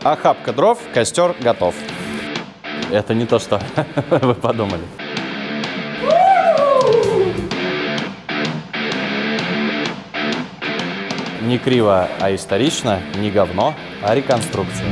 Охапка дров, костер готов. Это не то, что вы подумали. Не криво, а исторично, не говно, а реконструкция.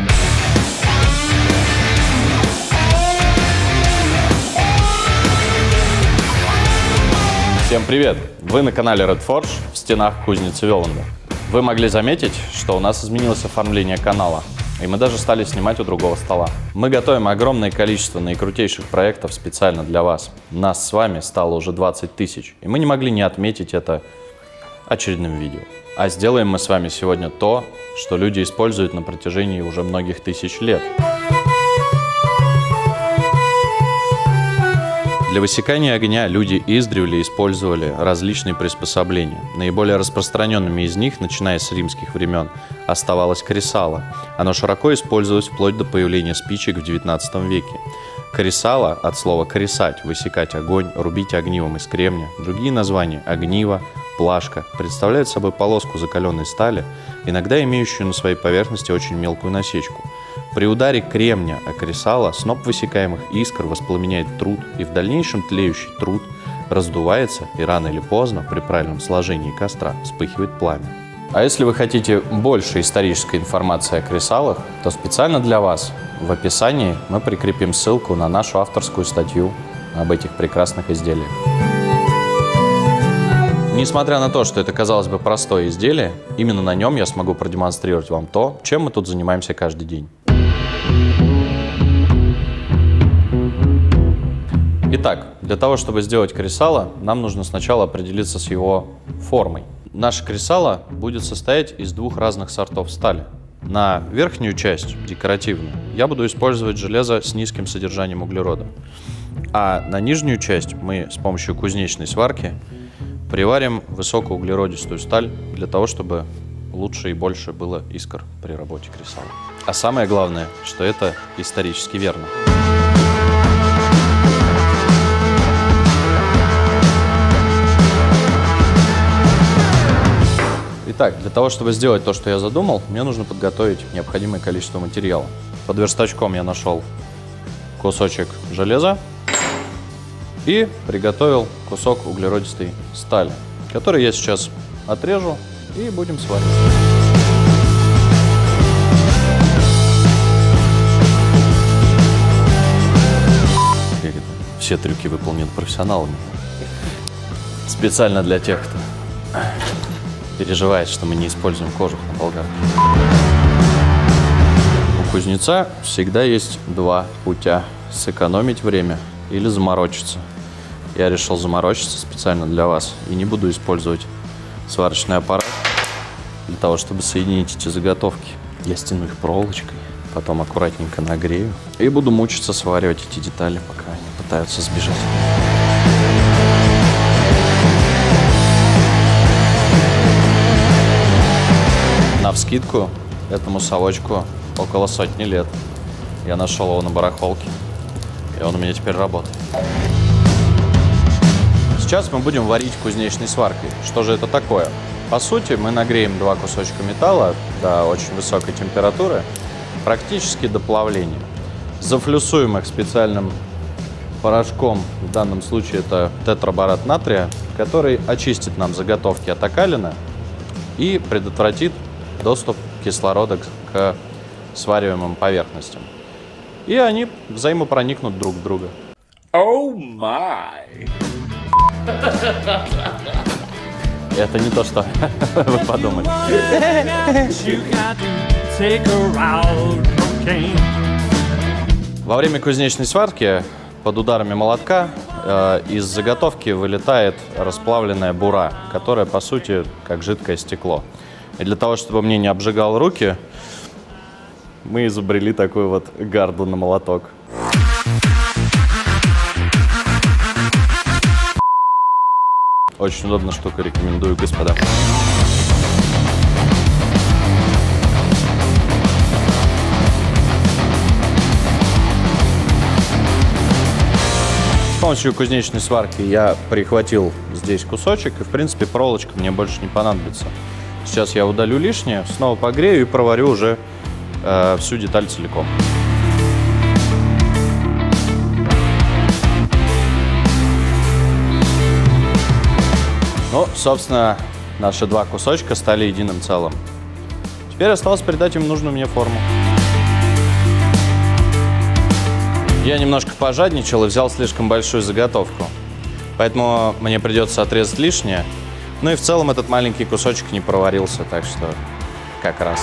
Всем привет! Вы на канале Red Forge в стенах кузницы Велунда. Вы могли заметить, что у нас изменилось оформление канала, и мы даже стали снимать у другого стола. Мы готовим огромное количество наикрутейших проектов специально для вас. Нас с вами стало уже 20 тысяч, и мы не могли не отметить это очередным видео. А сделаем мы с вами сегодня то, что люди используют на протяжении уже многих тысяч лет. Для высекания огня люди издревле использовали различные приспособления. Наиболее распространенными из них, начиная с римских времен, оставалось кресало. Оно широко использовалось вплоть до появления спичек в 19 веке. Кресало, от слова «кресать» – высекать огонь, рубить огнивом из кремня. Другие названия – огниво, плашка – представляют собой полоску закаленной стали, иногда имеющую на своей поверхности очень мелкую насечку. При ударе кремня о кресало сноп высекаемых искр воспламеняет труд, и в дальнейшем тлеющий труд раздувается, и рано или поздно при правильном сложении костра вспыхивает пламя. А если вы хотите больше исторической информации о кресалах, то специально для вас в описании мы прикрепим ссылку на нашу авторскую статью об этих прекрасных изделиях. Несмотря на то, что это, казалось бы, простое изделие, именно на нем я смогу продемонстрировать вам то, чем мы тут занимаемся каждый день. Итак, для того, чтобы сделать кресало, нам нужно сначала определиться с его формой. Наше кресало будет состоять из двух разных сортов стали. На верхнюю часть, декоративную, я буду использовать железо с низким содержанием углерода. А на нижнюю часть мы с помощью кузнечной сварки приварим высокоуглеродистую сталь для того, чтобы лучше и больше было искр при работе кресала. А самое главное, что это исторически верно. Итак, для того, чтобы сделать то, что я задумал, мне нужно подготовить необходимое количество материала. Под верстачком я нашел кусочек железа и приготовил кусок углеродистой стали, который я сейчас отрежу и будем сварить. Все трюки выполнены профессионалами. Специально для тех, кто переживает, что мы не используем кожух на болгарке. У кузнеца всегда есть два путя – сэкономить время или заморочиться. Я решил заморочиться специально для вас и не буду использовать сварочный аппарат для того, чтобы соединить эти заготовки. Я стяну их проволочкой, потом аккуратненько нагрею и буду мучиться сваривать эти детали, пока они пытаются сбежать. Навскидку этому совочку около сотни лет. Я нашел его на барахолке, и он у меня теперь работает. Сейчас мы будем варить кузнечной сваркой. Что же это такое? По сути, мы нагреем два кусочка металла до очень высокой температуры, практически до плавления. Зафлюсуем их специальным порошком, в данном случае это тетраборат натрия, который очистит нам заготовки от окалина и предотвратит доступ кислорода к свариваемым поверхностям. И они взаимопроникнут друг в друга. Оу май! Это не то, что вы подумали. Во время кузнечной сварки под ударами молотка из заготовки вылетает расплавленная бура, которая, по сути, как жидкое стекло. И для того, чтобы мне не обжигало руки, мы изобрели такую вот гарду на молоток. Очень удобная штука, рекомендую, господа. С помощью кузнечной сварки я прихватил здесь кусочек, и, в принципе, проволочка мне больше не понадобится. Сейчас я удалю лишнее, снова погрею и проварю уже всю деталь целиком. Ну, собственно, наши два кусочка стали единым целым. Теперь осталось придать им нужную мне форму. Я немножко пожадничал и взял слишком большую заготовку, поэтому мне придется отрезать лишнее. Ну и в целом этот маленький кусочек не проварился, так что как раз.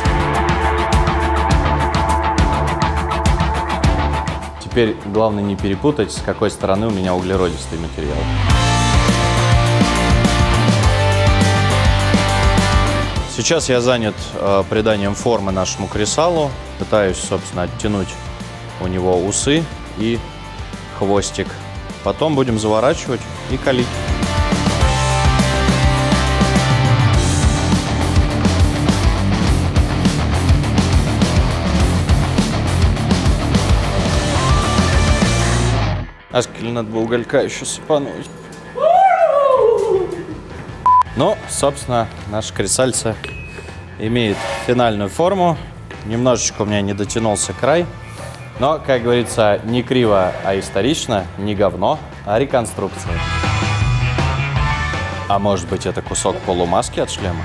Теперь главное не перепутать, с какой стороны у меня углеродистый материал. Сейчас я занят приданием формы нашему кресалу. Пытаюсь, собственно, оттянуть у него усы и хвостик. Потом будем заворачивать и калить. Аскель надо было уголька еще сыпануть. Ну, собственно, наше кресальце имеет финальную форму. Немножечко у меня не дотянулся край. Но, как говорится, не криво, а исторично, не говно, а реконструкция. А может быть, это кусок полумаски от шлема?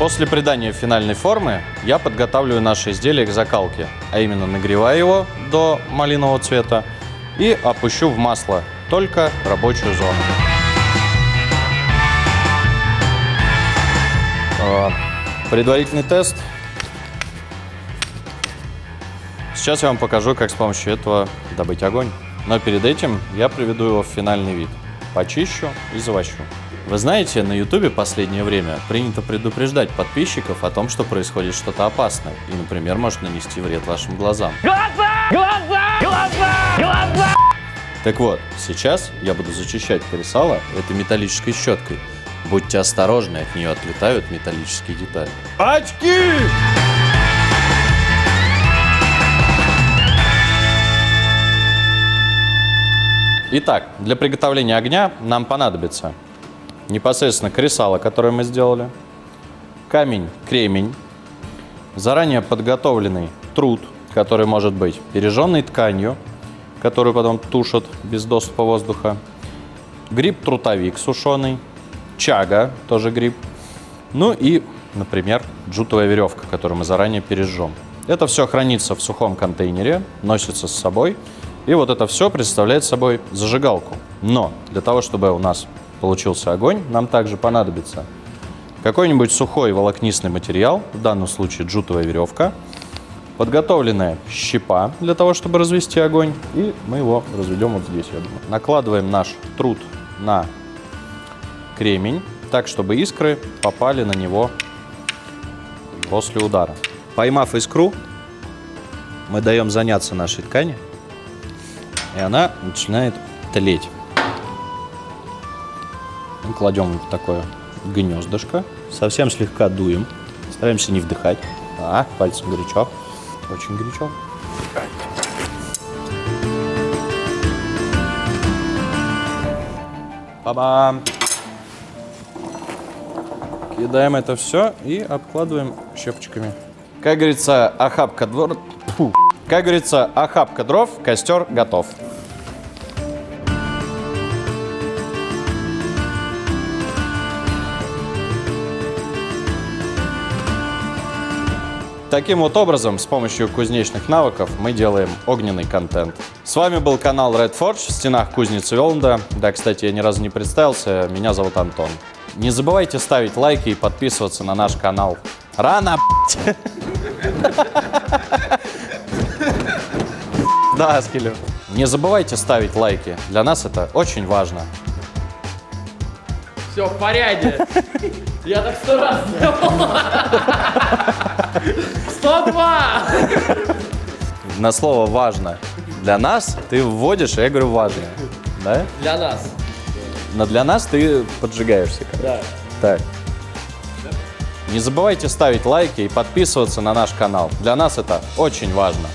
После придания финальной формы я подготавливаю наше изделие к закалке, а именно нагреваю его до малинового цвета и опущу в масло. Только рабочую зону. Предварительный тест. Сейчас я вам покажу, как с помощью этого добыть огонь. Но перед этим я приведу его в финальный вид. Почищу и завощу. Вы знаете, на YouTube последнее время принято предупреждать подписчиков о том, что происходит что-то опасное. И, например, может нанести вред вашим глазам. Глаза! Глаза! Глаза! Глаза! Так вот, сейчас я буду зачищать кресало этой металлической щеткой. Будьте осторожны, от нее отлетают металлические детали. Очки! Итак, для приготовления огня нам понадобится непосредственно кресало, которое мы сделали, камень-кремень, заранее подготовленный труд, который может быть пережженной тканью, которую потом тушат без доступа воздуха. Гриб-трутовик сушеный, чага, тоже гриб. Ну и, например, джутовая веревка, которую мы заранее пережжем. Это все хранится в сухом контейнере, носится с собой. И вот это все представляет собой зажигалку. Но для того, чтобы у нас получился огонь, нам также понадобится какой-нибудь сухой волокнистый материал, в данном случае джутовая веревка, подготовленная щепа для того, чтобы развести огонь, и мы его разведем вот здесь, я думаю. Накладываем наш труд на кремень, так, чтобы искры попали на него после удара. Поймав искру, мы даем заняться нашей ткани, и она начинает тлеть. Мы кладем в такое гнездышко, совсем слегка дуем, стараемся не вдыхать, пальцем горячо. Очень горячо. Ба-бам! Кидаем это все и обкладываем щепочками. Как говорится, охапка дров... Как говорится, охапка дров, костер готов. Таким вот образом, с помощью кузнечных навыков мы делаем огненный контент. С вами был канал Red Forge в стенах кузницы Велунда. Да, кстати, я ни разу не представился, меня зовут Антон. Не забывайте ставить лайки и подписываться на наш канал. Рано, б***ь! Да, Скилю. Не забывайте ставить лайки, для нас это очень важно. Все в порядке. Я так 100 раз сделал. 102! На слово «важно». Для нас ты вводишь, я говорю «важно». Да? Для нас. Но для нас ты поджигаешься. Да. Так. Да. Не забывайте ставить лайки и подписываться на наш канал. Для нас это очень важно.